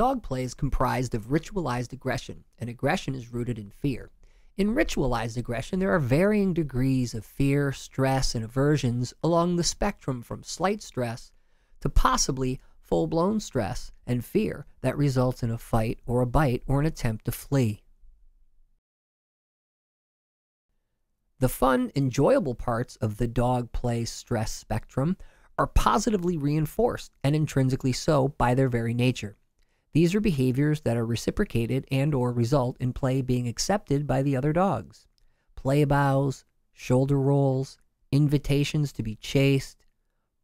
Dog play is comprised of ritualized aggression, and aggression is rooted in fear. In ritualized aggression, there are varying degrees of fear, stress, and aversions along the spectrum from slight stress to possibly full-blown stress and fear that results in a fight or a bite or an attempt to flee. The fun, enjoyable parts of the dog play stress spectrum are positively reinforced and intrinsically so by their very nature. These are behaviors that are reciprocated and/or result in play being accepted by the other dogs. Play bows, shoulder rolls, invitations to be chased,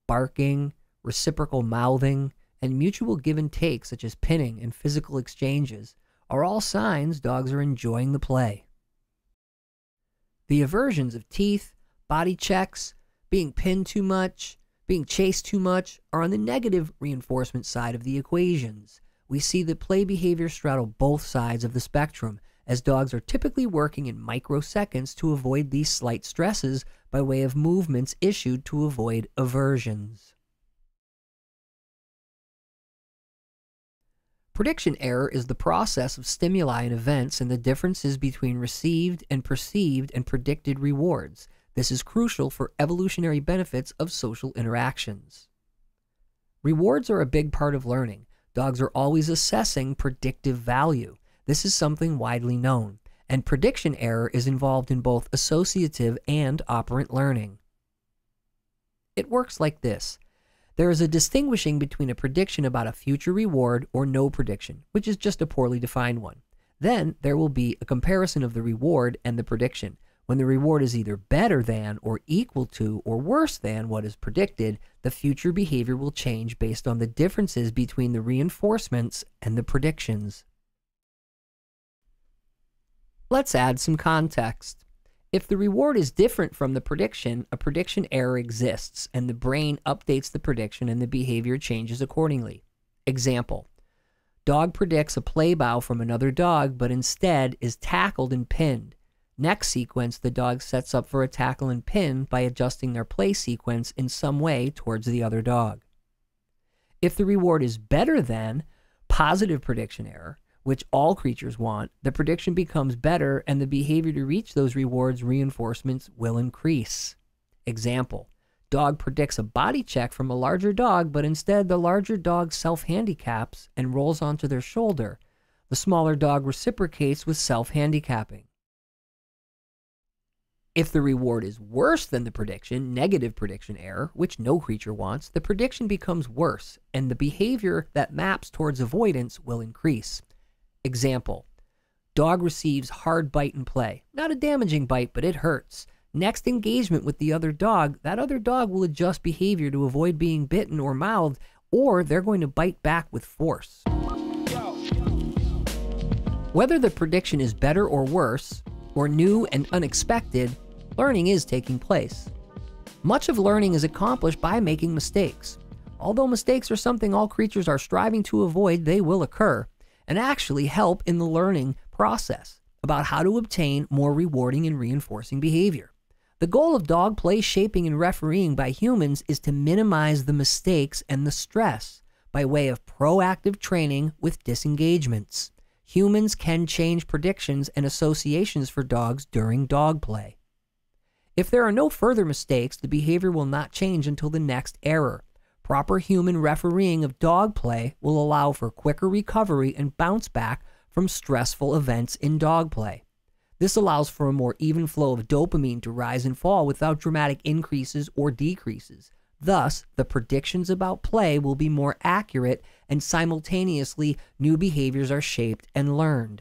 barking, reciprocal mouthing, and mutual give and take such as pinning and physical exchanges are all signs dogs are enjoying the play. The aversions of teeth, body checks, being pinned too much, being chased too much are on the negative reinforcement side of the equations. We see that play behavior straddle both sides of the spectrum, as dogs are typically working in microseconds to avoid these slight stresses by way of movements issued to avoid aversions. Prediction error is the process of stimuli and events and the differences between received and perceived and predicted rewards. This is crucial for evolutionary benefits of social interactions. Rewards are a big part of learning. Dogs are always assessing predictive value. This is something widely known, and prediction error is involved in both associative and operant learning. It works like this. There is a distinguishing between a prediction about a future reward or no prediction, which is just a poorly defined one. Then there will be a comparison of the reward and the prediction. When the reward is either better than or equal to or worse than what is predicted, the future behavior will change based on the differences between the reinforcements and the predictions. Let's add some context. If the reward is different from the prediction, a prediction error exists, and the brain updates the prediction and the behavior changes accordingly. Example: dog predicts a play bow from another dog, but instead is tackled and pinned. Next sequence, the dog sets up for a tackle and pin by adjusting their play sequence in some way towards the other dog. If the reward is better than positive prediction error, which all creatures want, the prediction becomes better and the behavior to reach those rewards reinforcements will increase. Example: dog predicts a body check from a larger dog, but instead the larger dog self-handicaps and rolls onto their shoulder. The smaller dog reciprocates with self-handicapping. If the reward is worse than the prediction, negative prediction error, which no creature wants, the prediction becomes worse, and the behavior that maps towards avoidance will increase. Example: dog receives hard bite in play. Not a damaging bite, but it hurts. Next engagement with the other dog, that other dog will adjust behavior to avoid being bitten or mouthed, or they're going to bite back with force. Whether the prediction is better or worse, or new and unexpected, learning is taking place. Much of learning is accomplished by making mistakes. Although mistakes are something all creatures are striving to avoid, they will occur and actually help in the learning process about how to obtain more rewarding and reinforcing behavior. The goal of dog play shaping and refereeing by humans is to minimize the mistakes and the stress by way of proactive training with disengagements. Humans can change predictions and associations for dogs during dog play. If there are no further mistakes, the behavior will not change until the next error. Proper human refereeing of dog play will allow for quicker recovery and bounce back from stressful events in dog play. This allows for a more even flow of dopamine to rise and fall without dramatic increases or decreases. Thus, the predictions about play will be more accurate, and simultaneously, new behaviors are shaped and learned.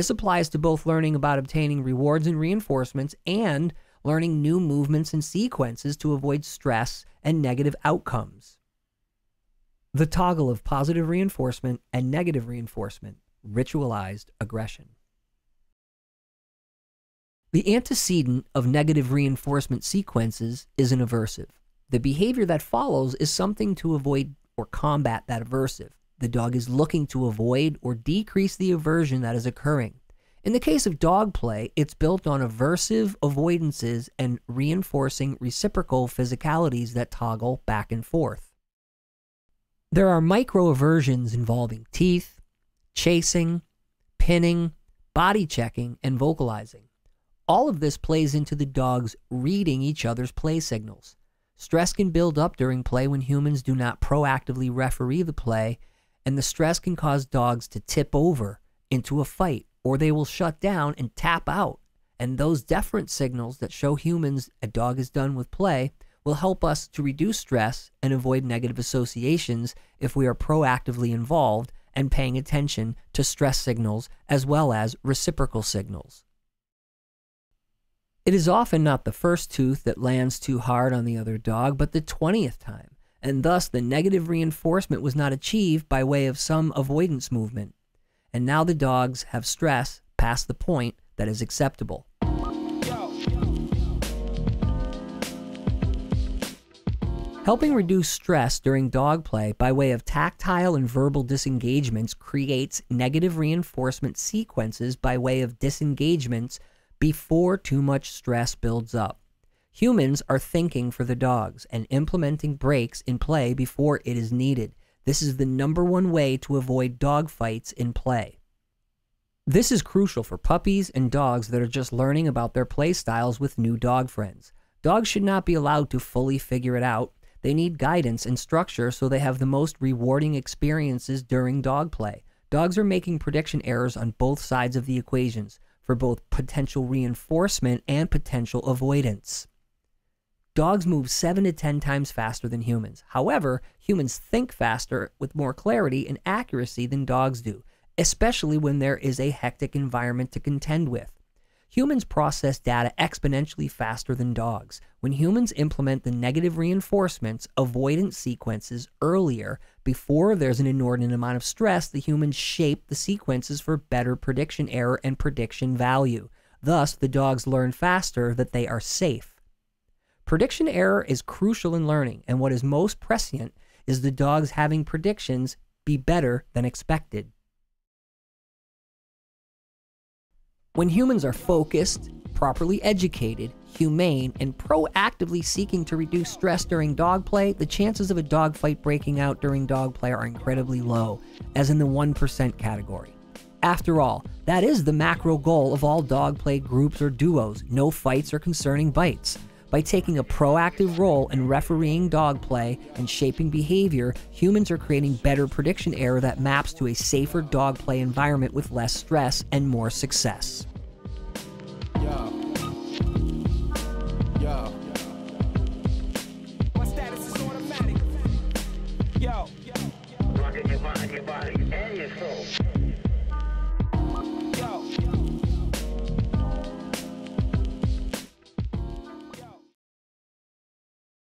This applies to both learning about obtaining rewards and reinforcements and learning new movements and sequences to avoid stress and negative outcomes. The toggle of positive reinforcement and negative reinforcement, ritualized aggression. The antecedent of negative reinforcement sequences is an aversive. The behavior that follows is something to avoid or combat that aversive. The dog is looking to avoid or decrease the aversion that is occurring. In the case of dog play, it's built on aversive avoidances and reinforcing reciprocal physicalities that toggle back and forth. There are microaversions involving teeth, chasing, pinning, body checking, and vocalizing. All of this plays into the dogs reading each other's play signals. Stress can build up during play when humans do not proactively referee the play, and the stress can cause dogs to tip over into a fight, or they will shut down and tap out. And those deferent signals that show humans a dog is done with play will help us to reduce stress and avoid negative associations if we are proactively involved and paying attention to stress signals as well as reciprocal signals. It is often not the first tooth that lands too hard on the other dog, but the 20th time, and thus the negative reinforcement was not achieved by way of some avoidance movement. And now the dogs have stress past the point that is acceptable. Helping reduce stress during dog play by way of tactile and verbal disengagements creates negative reinforcement sequences by way of disengagements before too much stress builds up. Humans are thinking for the dogs and implementing breaks in play before it is needed. This is the #1 way to avoid dog fights in play. This is crucial for puppies and dogs that are just learning about their play styles with new dog friends. Dogs should not be allowed to fully figure it out. They need guidance and structure so they have the most rewarding experiences during dog play. Dogs are making prediction errors on both sides of the equations, for both potential reinforcement and potential avoidance. Dogs move 7 to 10 times faster than humans. However, humans think faster with more clarity and accuracy than dogs do, especially when there is a hectic environment to contend with. Humans process data exponentially faster than dogs. When humans implement the negative reinforcements, avoidance sequences earlier, before there's an inordinate amount of stress, the humans shape the sequences for better prediction error and prediction value. Thus, the dogs learn faster that they are safe. Prediction error is crucial in learning, and what is most prescient is the dogs having predictions be better than expected. When humans are focused, properly educated, humane, and proactively seeking to reduce stress during dog play, the chances of a dog fight breaking out during dog play are incredibly low, as in the 1% category. After all, that is the macro goal of all dog play groups or duos, no fights or concerning bites. By taking a proactive role in refereeing dog play and shaping behavior, humans are creating better prediction error that maps to a safer dog play environment with less stress and more success.